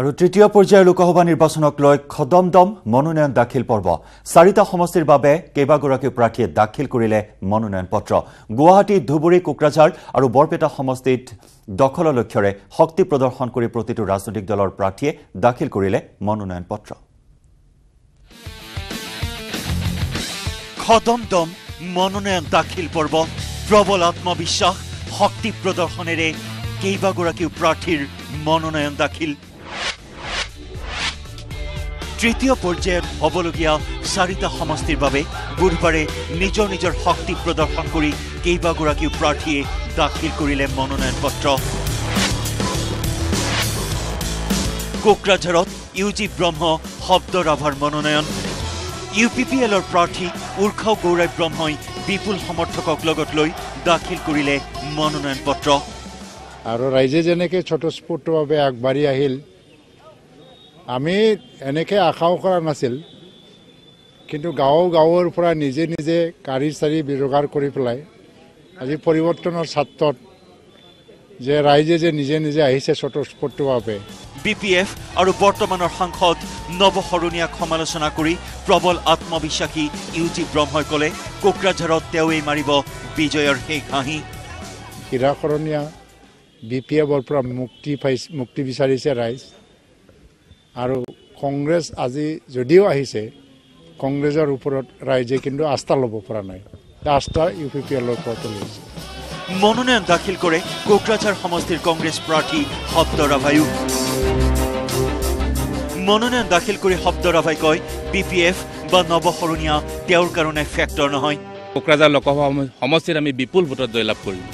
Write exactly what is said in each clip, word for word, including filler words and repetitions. আৰু তৃতীয় পৰ্যায়ৰ লোকসভা নিৰ্বাচনক লৈ খদমদম মনোনয়ন দাখিল পৰ্ব চাৰিটা সমষ্টিৰ বাবে কেবাগৰাকী প্ৰাৰ্থীয়ে দাখিল কৰিলে মনোনয়ন পত্ৰ গুৱাহাটী ধুবুৰী কোকৰাঝাৰ আৰু বৰপেটা সমষ্টিত দখল লক্ষ্যৰে শক্তি প্ৰদৰ্শন কৰি প্ৰতিটো ৰাজনৈতিক দলৰ প্ৰাৰ্থীয়ে দাখিল কৰিলে মনোনয়ন পত্ৰ খদমদম মনোনয়ন দাখিল পৰ্ব প্ৰবল আত্মবিশ্বাস শক্তি প্ৰদৰ্শনেৰে কেবাগৰাকী প্ৰাৰ্থীৰ মনোনয়ন দাখিল তৃতীয় পৰ্যায়ত হ'বলগীয়া চাৰিটা সমষ্টিৰ বাবে বুধবাৰে নিজৰ নিজৰ শক্তি প্ৰদৰ্শন কৰি কেইবাগৰাকী প্ৰাৰ্থীয়ে দাখিল কৰিলে মনোনয়ন পত্ৰ কোকৰাঝাৰত ইউজি ব্ৰহ্ম শব্দৰাভাৰ মনোনয়ন ইউপিপিএলৰ প্ৰাৰ্থী উৰ্খাও গৌৰাই ব্ৰহ্মই বিপুল সমৰ্থকক লগত লৈ দাখিল কৰিলে মনোনয়ন পত্ৰ আৰু ৰাইজে যেনেকৈ স্বতঃস্ফূৰ্তভাৱে আগবাঢ়ি আহিল আমি এনেকে আশাও কৰা নাছিল কিন্তু গাঁও গাঁৱৰ পৰা নিজে নিজে কাৰি চাৰি বিৰোগাৰ কৰি পেলাই আজি পৰিৱৰ্তনৰ ছাত্ৰত যে ৰাইজে যে নিজে নিজে আহিছে স্বতঃস্ফূৰ্তভাৱে বিপিএফ আৰু বৰ্তমানৰ সাংসদ নৱহৰণীয়া সমালোচনা কৰি প্ৰবল আত্মবিশ্বাসী ইউজি ব্ৰহ্মই ক'লে কোকৰাঝাৰত তেওঁই মাৰিব বিজয়ৰ শেষ হাঁহি কিৰাকৰণীয়া বিপিএফৰ পৰা মুক্তি পাইছে মুক্তি বিচাৰিছে ৰাইজ আৰু কংগ্ৰেছ আজি যদিও আহিছে কংগ্ৰেছৰ ওপৰত ৰাইজে কিন্তু আস্থা ল'ব পৰা নাই আস্থা ইউপিপিএলৰ ওপৰত লৈছে মনোনয়ন দাখিল কৰে কোকৰাঝাৰ সমষ্টিৰ কংগ্ৰেছ প্ৰাৰ্থী শব্দৰাভায়ু মনোনয়ন দাখিল কৰি শব্দৰাভাই কয় বিপিএফ বা নৱহৰণীয়া তেওঁৰ কাৰণে ফেক্টৰ নহয় কোকৰাঝাৰ লোকসভা সমষ্টিৰ আমি বিপুল ভোটত জয়লাভ কৰিম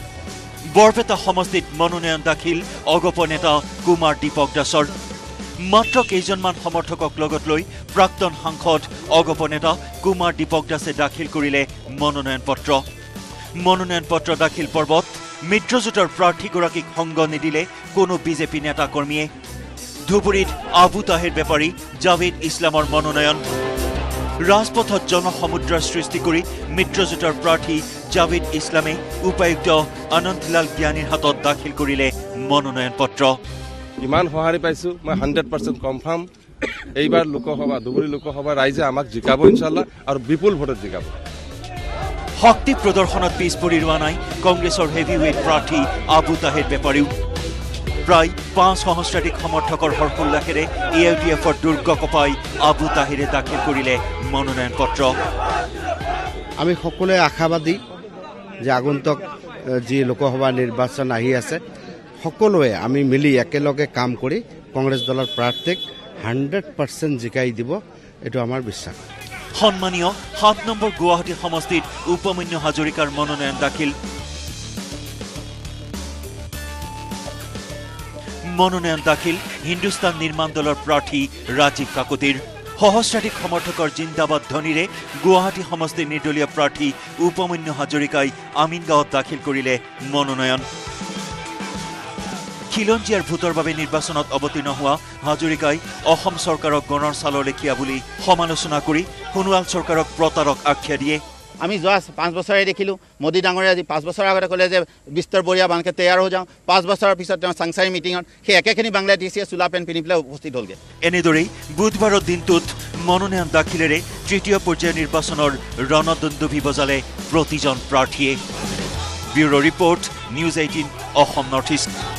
বৰপেটা সমষ্টিত মনোনয়ন দাখিল অগপ নেতা কুমাৰ দীপক দাসৰ মাত্ৰ কেইজনমান সমৰ্থকক লগত লৈ প্ৰাক্তন সাংসদ অগপ নেতা কুমাৰ দীপক দাসে দাখিল কৰিলে মনোনয়ন পত্ৰ মনোনয়ন পত্ৰ দাখিল পৰ্বত মিত্ৰজোঁটৰ প্ৰাৰ্থীগৰাকীক সংগ নিদিলে কোনো বিজেপি নেতা কৰ্মীয়ে ধুবুৰীত আবু তাহেৰ বেপাৰী জাভেদ ইছলামৰ মনোনয়ন ৰাজপথত জনসমুদ্ৰৰ সৃষ্টি কৰি মিত্ৰজোঁটৰ প্ৰাৰ্থী জাভেদ ইছলামে উপায়ুক্ত আনন্দলাল জ্ঞানীৰ হাতত দাখিল কৰিলে মনোনয়ন পত্ৰ ইমান সহাৰি পাইছো মই one hundred percent কনফাৰ্ম এইবাৰ লোকসভা ধুবুৰী লোকসভা ৰাইজে আমাক জিকাব ইনশাআল্লাহ আৰু বিপুল ভোটত জিকাব শক্তি প্ৰদৰ্শনত পিছ পৰি ৰোৱা নাই কংগ্ৰেছৰ হেভিৱেট প্ৰাৰ্থী আবু তাহেৰ বেপাৰীও প্ৰায় পাঁচ সহস্ৰাধিক সমৰ্থকৰ হৰহুল্লাসেৰে ইউডিএফৰ দুৰ্গ কপাই আবু তাহেৰে দাখিল কৰিলে মনোনয়ন পত্ৰ আমি সকলোৱে আশাবাদী যে আগন্তুক যি লোকসভা নিৰ্বাচন আহি আছে সকলোৱে আমি মিলি একেলগে কাম কৰি কংগ্ৰেছ দলৰ প্ৰাৰ্থীক one hundred percent জিকাই দিব এটো আমাৰ বিশ্বাস সন্মানীয় সাত নম্বৰ গুৱাহাটী সমষ্টিত উপমন্য হাজৰিকাৰ মনোনয়ন দাখিল মনোনয়ন দাখিল হিন্দুস্তান নিৰ্মাণ দলৰ প্ৰাৰ্থী ৰাজীৱ কাকতিৰ সহস্ৰাধিক সমৰ্থকৰ জিন্দাবাদ ধ্বনিৰে গুৱাহাটী সমষ্টিৰ নিৰ্দলীয় প্ৰাৰ্থী উপমন্য হাজৰিকাই আমিনগাঁৱত দাখিল কৰিলে মনোনয়ন খিলঞ্জীয়াৰ ভোটৰ বাবে নিৰ্বাচনত অৱতীৰ্ণ হোৱা হাজৰিকাই অসম চৰকাৰক গণৰ চালৰ লেখীয়া বুলি সমালোচনা কৰি সোণোৱাল চৰকাৰক প্ৰতাৰক আখ্যা দিয়ে আমি যোৱা পাঁচ বছৰে দেখিলোঁ মোদী ডাঙৰীয়া আজি পাঁচ বছৰ আগতে ক'লে যে বিস্তৰ বৰিয়া বান্ধকে তৈয়াৰ হৈ যাওঁ পাঁচ বছৰৰ পিছত তেওঁ চাংচাৰী মিটিঙত সেই একেখিনি বাংলাদেশীয়ে চোলা পেণ্ট পিন্ধি পেলাই উপস্থিত হ'লগৈ এনেদৰেই বুধবাৰৰ দিনটোত মনোনয়ন দাখিলেৰে তৃতীয় পৰ্যায়ৰ নিৰ্বাচনৰ ৰণদন্দুভি বজালে প্ৰতিজন প্ৰাৰ্থীয়ে bureau' report news eighteen Assam north east.